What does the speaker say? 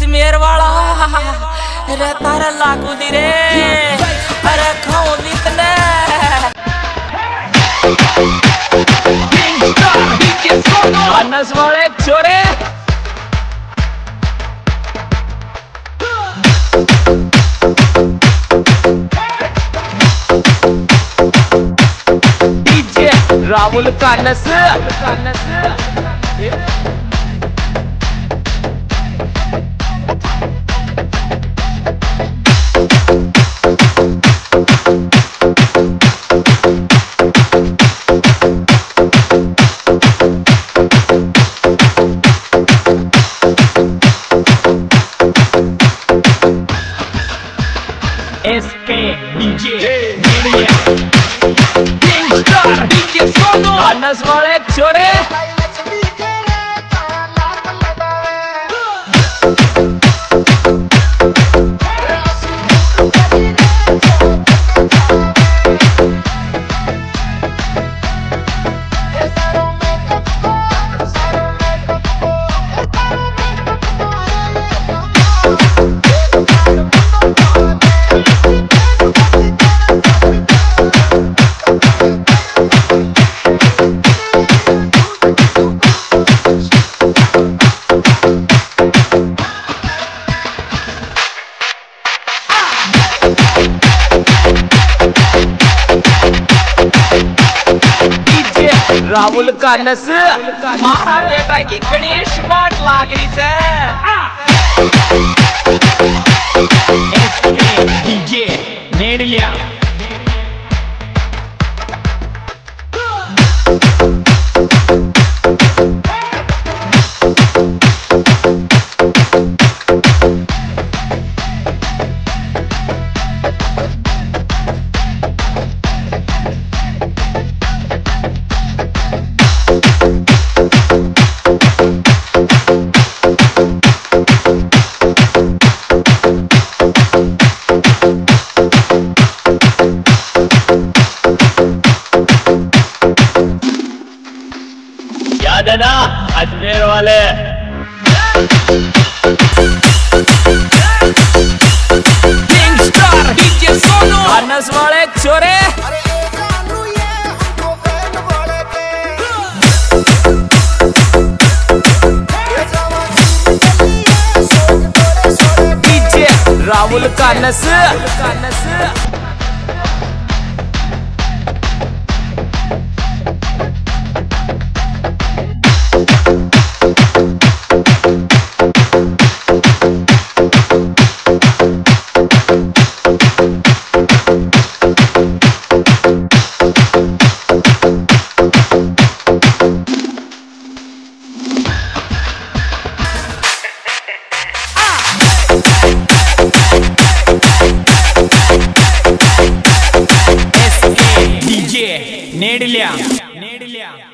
अजमेर वाला रे तारा लागू दी रे अरे खाओ इतने अनस वाले छोरे राहुल कानस एसके डीजे अनस वाले छोरे राहुल का नस मारा बेटा की गणेश माट लाग रही से एसके डीजे नेडिया ना अजमेर वाले अनस वाले छोरे डीजे राहुल कानस नेडिलिया।